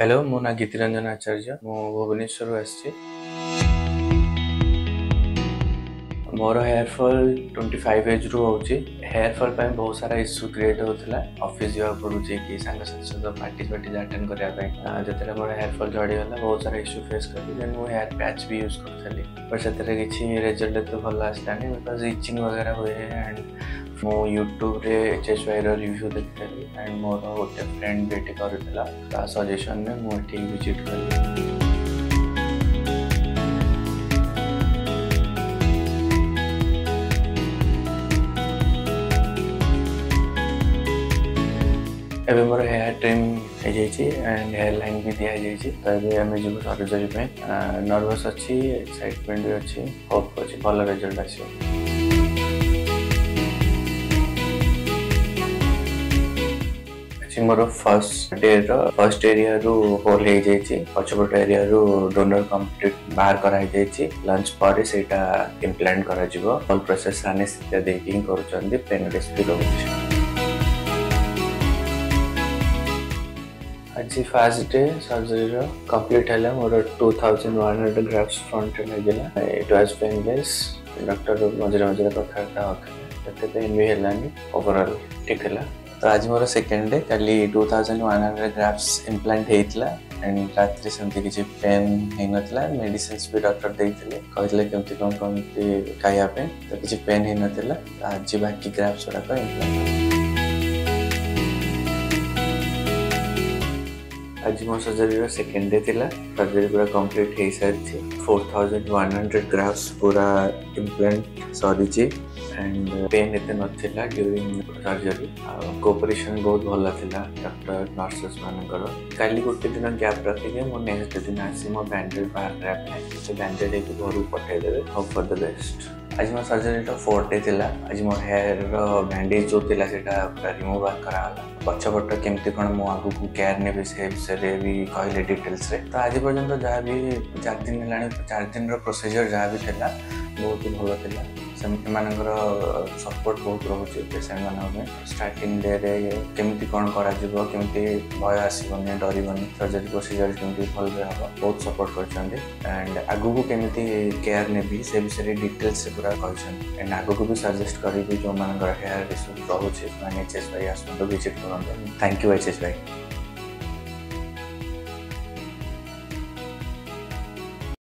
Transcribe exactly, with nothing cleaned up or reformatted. Hello मो ना गीतिरंजन आचार्य मो भुवनेश्वर आसी मोर हेयरफल ट्वेंटी फाइव एज रु हो हेयरफल बहुत सारा इश्यू क्रिएट होता है ऑफिस जावा पड़े कि सांगसाथी पार्टी फार्टी अटेंड करने जितने मोर हेयरफल झड़गला बहुत सारा इश्यू फेस करी देन मुझे हेयर पैच भी यूज करी बट से किसी रिजल्ट तो भल आसानी बिकज इचिंग वगैरह हुए एंड मो YouTube H S Y review देखी एंड मोर गोटे फ्रेंड भी ये करूला ता सजेसन में मुझे विजिट करी। एबे मोर हेयर ट्रिम हो एंड हेयर लाइन भी दिया जाए तो ये आम जी सर्जरी नर्वस अच्छी एक्साइटमेंट भी अच्छी होप अच्छी भल रिजल्ट आस मोर फर्स्ट डे फर्स्ट एरिया रू होल पछपट एरिया रू डोनर कंप्लीट बाहर कराई लंच पर सेटा इम्प्लांट करा होल प्रोसेस आनेस्थिया देकिंग करूछन पेन रेस्ट भी लगुच। आज फास्ट डे सर्जरी कंप्लीट है मोर two thousand one hundred graft front लगे इट वाज पेनलेस डॉक्टर मझे मझे कथबार्ता होते पेन भी है ओवरऑल ठीक है। तो आज मोर सेकेंड डे कल two thousand one hundred graft implant होता एंड रात सेमती किसी पेन हो नाला मेडिसिन भी डॉक्टर देते कहते कमी कौन कमी खायापी तो किसी पेन हो नाला आज बाकी ग्राफ्ट गुड़ाक इम्प्लांट। आज मोर सर्जरी सेकेंड डे थिला सर्जरी पूरा कंप्लीट हो सारी four thousand one hundred grafts पूरा इम्प्लांट सरी एंड पेन एत नाला ड्यूरिंग सर्जरी कोऑपरेशन बहुत भल था डॉक्टर नर्सेस मानकर काली गोटे दिन गैप रखिके मो नेक्स्ट दिन आसी मो बैंडेज बाहर कराया से बैंडेज होकर घर पठाईदे होप फॉर द बेस्ट। आज मोर सर्जरी फोर्थ डे थिला आज मोर हेयर बैंडेज जो थिला सेटा पूरा रिमूव कराला पछपट केमती कौन मो आगू को केयर ने से विषय भी कहले डिटेल्स रे। तो आज पर्यंत जहाँ भी चार दिन है चार दिन प्रोसीजर जहाँ भी था बहुत ही भल था सपोर्ट बहुत रोचे पेसेंट मानी स्टार्टिंग डे केमती कौन करमती भय आसबनी डरबनी सर्जरी प्रोसीजर केमती भल हम बहुत सपोर्ट कर आगू को केमती केयर ने से विषय डिटेल्स से पूरा कहते एंड आगू को भी सजेस्ट करी जो मान हेयर इश्यू रोचे H S Y assessment visit कर। थैंक यू एच एस भाई।